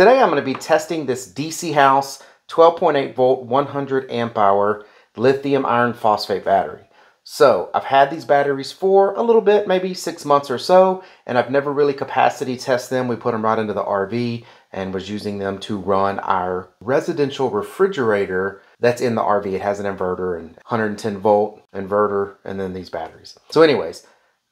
Today I'm going to be testing this DC House 12.8 volt 100 amp hour lithium iron phosphate battery. So I've had these batteries for a little bit, maybe 6 months or so, and I've never really capacity tested them. We put them right into the RV and was using them to run our residential refrigerator that's in the RV. It has an inverter and 110 volt inverter and then these batteries. So anyways,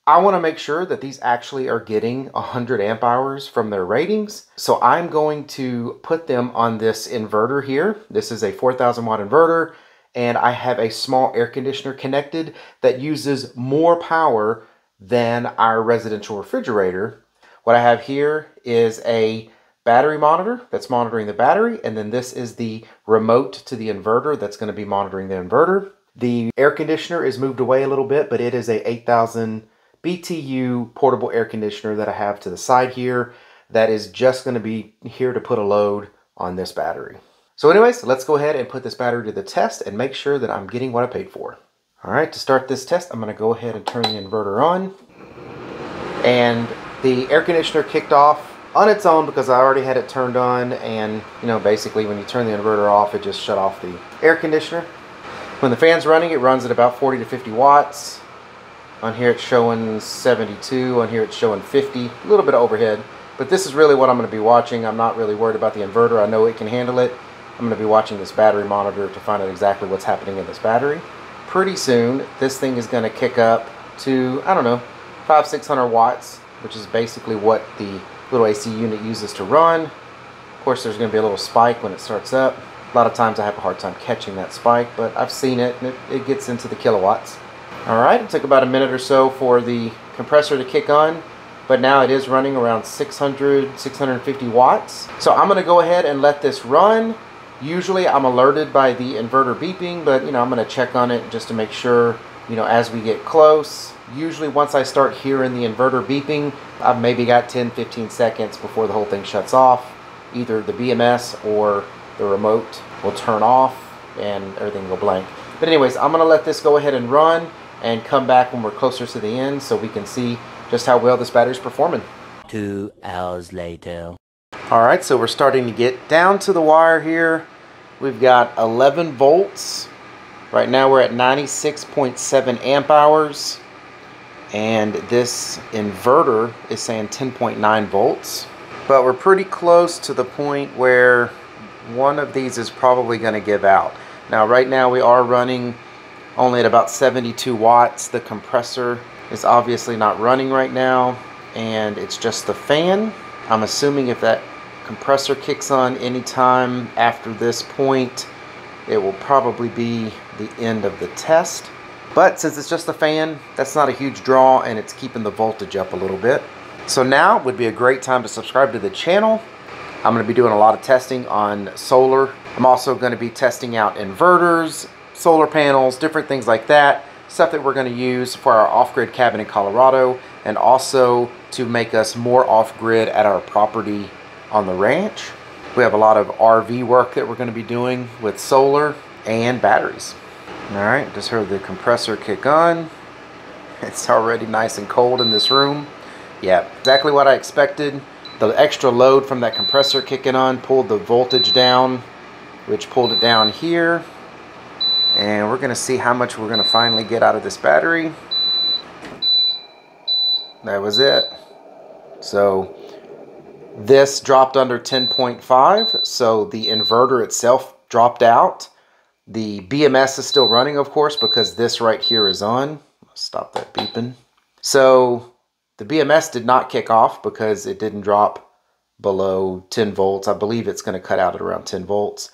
I want to make sure that these actually are getting 100 amp hours from their ratings. So I'm going to put them on this inverter here. This is a 4,000 watt inverter. And I have a small air conditioner connected that uses more power than our residential refrigerator. What I have here is a battery monitor that's monitoring the battery, and then this is the remote to the inverter that's going to be monitoring the inverter. The air conditioner is moved away a little bit, but it is a 8,000 BTU portable air conditioner that I have to the side here that is just going to be here to put a load on this battery. So anyways, let's go ahead and put this battery to the test and make sure that I'm getting what I paid for. All right, to start this test, I'm gonna go ahead and turn the inverter on. And the air conditioner kicked off on its own because I already had it turned on, and you know, basically when you turn the inverter off, it just shut off the air conditioner. When the fan's running, it runs at about 40 to 50 watts. On here it's showing 72, on here it's showing 50, a little bit of overhead. But this is really what I'm gonna be watching. I'm not really worried about the inverter. I know it can handle it. I'm going to be watching this battery monitor to find out exactly what's happening in this battery. Pretty soon, this thing is going to kick up to, I don't know, 500-600 watts, which is basically what the little AC unit uses to run. Of course, there's going to be a little spike when it starts up. A lot of times I have a hard time catching that spike, but I've seen it, and it gets into the kilowatts. All right, it took about a minute or so for the compressor to kick on. But now it is running around 600, 650 watts. So I'm going to go ahead and let this run. Usually I'm alerted by the inverter beeping, but you know, I'm going to check on it just to make sure, you know, as we get close. Usually once I start hearing the inverter beeping, I've maybe got 10-15 seconds before the whole thing shuts off. Either the BMS or the remote will turn off and everything will blank. But anyways, I'm going to let this go ahead and run and come back when we're closer to the end so we can see just how well this battery's performing. 2 hours later. All right, so we're starting to get down to the wire here. We've got 11 volts. Right now we're at 96.7 amp hours. And this inverter is saying 10.9 volts. But we're pretty close to the point where one of these is probably gonna give out. Now, right now we are running only at about 72 watts. The compressor is obviously not running right now, and it's just the fan. I'm assuming if that compressor kicks on anytime after this point, it will probably be the end of the test. But since it's just a fan, that's not a huge draw, and it's keeping the voltage up a little bit. So now would be a great time to subscribe to the channel. I'm going to be doing a lot of testing on solar. I'm also going to be testing out inverters, solar panels, different things like that, stuff that we're going to use for our off-grid cabin in Colorado, and also to make us more off-grid at our property on the ranch. We have a lot of RV work that we're going to be doing with solar and batteries. All right, just heard the compressor kick on. It's already nice and cold in this room. Yeah, exactly what I expected. The extra load from that compressor kicking on pulled the voltage down, which pulled it down here. And we're going to see how much we're going to finally get out of this battery. That was it. So this dropped under 10.5, so the inverter itself dropped out. The BMS is still running, of course, because this right here is on. Stop that beeping. So the BMS did not kick off because it didn't drop below 10 volts. I believe it's going to cut out at around 10 volts,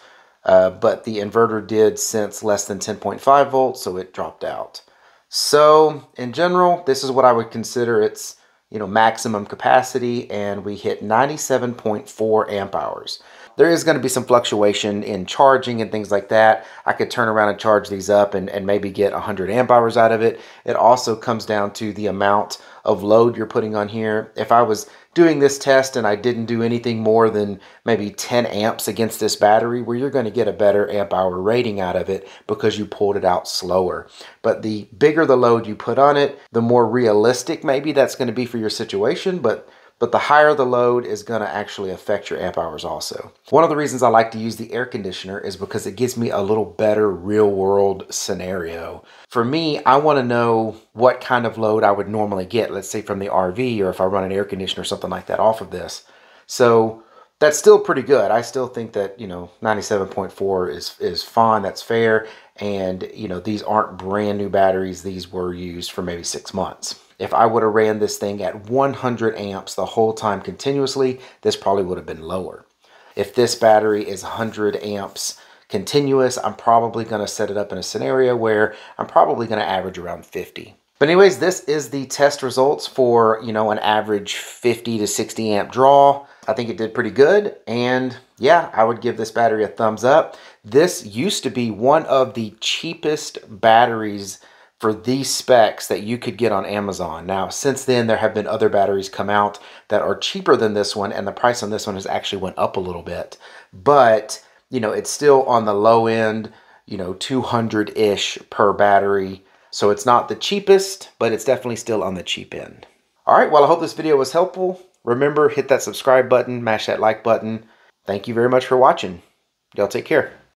but the inverter did sense less than 10.5 volts, so it dropped out. So in general, this is what I would consider its, you know, maximum capacity, and we hit 97.4 amp hours. There is going to be some fluctuation in charging and things like that. I could turn around and charge these up and maybe get 100 amp hours out of it. It also comes down to the amount of load you're putting on here. If I was doing this test and I didn't do anything more than maybe 10 amps against this battery, where you're going to get a better amp hour rating out of it because you pulled it out slower. But the bigger the load you put on it, the more realistic maybe that's going to be for your situation. But but the higher the load is going to actually affect your amp hours also. One of the reasons I like to use the air conditioner is because it gives me a little better real world scenario. For me, I want to know what kind of load I would normally get, let's say from the RV, or if I run an air conditioner or something like that off of this. So that's still pretty good. I still think that, you know, 97.4 is fine. That's fair. And, you know, these aren't brand new batteries. These were used for maybe 6 months. If I would have ran this thing at 100 amps the whole time continuously, this probably would have been lower. If this battery is 100 amps continuous, I'm probably going to set it up in a scenario where I'm probably going to average around 50. But anyways, this is the test results for, you know, an average 50 to 60 amp draw. I think it did pretty good. And yeah, I would give this battery a thumbs up. This used to be one of the cheapest batteries for these specs that you could get on Amazon. Now, since then, there have been other batteries come out that are cheaper than this one, and the price on this one has actually went up a little bit. But, you know, it's still on the low end, you know, 200-ish per battery. So it's not the cheapest, but it's definitely still on the cheap end. All right, well, I hope this video was helpful. Remember, hit that subscribe button, mash that like button. Thank you very much for watching. Y'all take care.